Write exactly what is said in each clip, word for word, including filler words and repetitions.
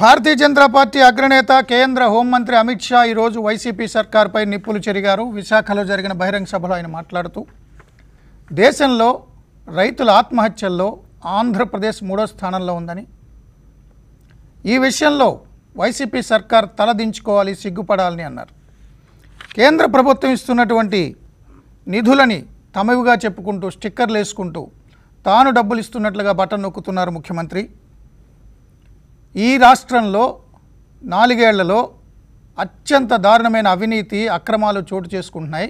Bharatiya Janata party అగ్రనేత కేంద్ర హోంమంత్రి అమిత్ షా ఈ రోజు వైసీపీ సర్కార్పై నిప్పులు చెరిగారు. విశాఖలో జరిగిన బహిరంగ సభలో ఆయన మాట్లాడుతూ దేశంలో రైతుల ఆత్మహత్యల్లో ఆంధ్రప్రదేశ్ మూడో స్థానంలో ఉందని, ఈ విషయంలో వైసీపీ సర్కార్ తలదించుకోవాలి, సిగ్గుపడాలని అన్నారు. కేంద్ర ప్రభుత్వం ఇస్తున్నటువంటి నిధులని తమవిగా చెప్పుకుంటూ స్టిక్కర్లు వేసుకుంటూ తాను డబ్బులు ఇస్తున్నట్లుగా బటన్ నొక్కుతున్నారు ముఖ్యమంత్రి. ఈ రాష్ట్రంలో నాలుగేళ్లలో అత్యంత దారుణమైన అవినీతి అక్రమాలు చోటు చేసుకుంటున్నాయి.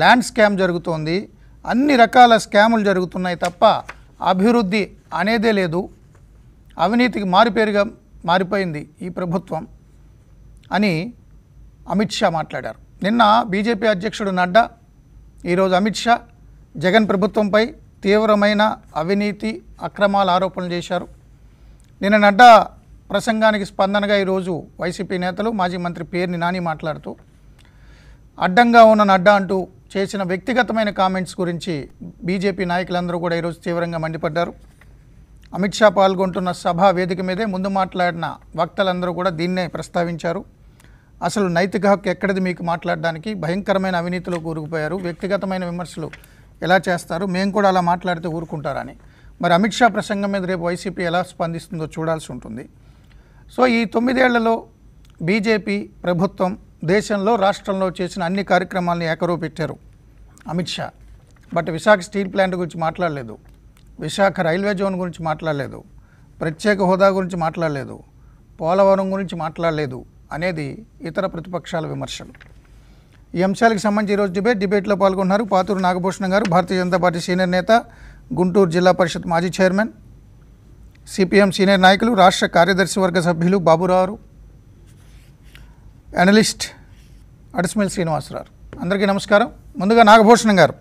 ల్యాండ్ స్కామ్ జరుగుతోంది, అన్ని రకాల స్కాములు జరుగుతున్నాయి తప్ప అభివృద్ధి అనేదే లేదు. అవినీతికి మారుపేరుగా మారిపోయింది ఈ ప్రభుత్వం అని అమిత్ షా మాట్లాడారు. నిన్న బీజేపీ అధ్యక్షుడు నడ్డా, ఈరోజు అమిత్ షా జగన్ ప్రభుత్వంపై తీవ్రమైన అవినీతి అక్రమాల ఆరోపణలు చేశారు. నిన్న నడ్డా ప్రసంగానికి స్పందనగా ఈరోజు వైసీపీ నేతలు మాజీ మంత్రి పేర్ని నాని మాట్లాడుతూ అడ్డంగా ఉన్న నడ్డా అంటూ చేసిన వ్యక్తిగతమైన కామెంట్స్ గురించి బీజేపీ నాయకులందరూ కూడా ఈరోజు తీవ్రంగా మండిపడ్డారు. అమిత్ షా పాల్గొంటున్న సభా వేదిక మీదే ముందు మాట్లాడిన వక్తలందరూ కూడా దీన్నే ప్రస్తావించారు. అసలు నైతిక హక్కు ఎక్కడిది మీకు మాట్లాడడానికి? భయంకరమైన అవినీతిలో కూరుకుపోయారు, వ్యక్తిగతమైన విమర్శలు ఎలా చేస్తారు? మేము కూడా అలా మాట్లాడితే ఊరుకుంటారని. మరి అమిత్ షా ప్రసంగం మీద రేపు వైసీపీ ఎలా స్పందిస్తుందో చూడాల్సి ఉంటుంది. సో ఈ తొమ్మిదేళ్లలో బీజేపీ ప్రభుత్వం దేశంలో రాష్ట్రంలో చేసిన అన్ని కార్యక్రమాలను ఏకరువు పెట్టారు Amit Shah. But Visakha steel plant గురించి మాట్లాడలేదు, విశాఖ రైల్వే జోన్ గురించి మాట్లాడలేదు, ప్రత్యేక హోదా గురించి మాట్లాడలేదు, పోలవరం గురించి మాట్లాడలేదు అనేది ఇతర ప్రతిపక్షాల విమర్శలు. ఈ అంశాలకు సంబంధించి ఈరోజు డిబేట్ డిబేట్లో పాల్గొన్నారు పాతూరు నాగభూషణం గారు, భారతీయ జనతా పార్టీ సీనియర్ నేత, గుంటూరు జిల్లా పరిషత్ మాజీ చైర్మన్, సిపిఎం సీనియర్ నాయకులు, రాష్ట్ర కార్యదర్శి వర్గ సభ్యులు బాబురావు, అనలిస్ట్ అడిస్మిల్ శ్రీనివాసరావు. అందరికీ నమస్కారం. ముందుగా నాగభూషణం గారు,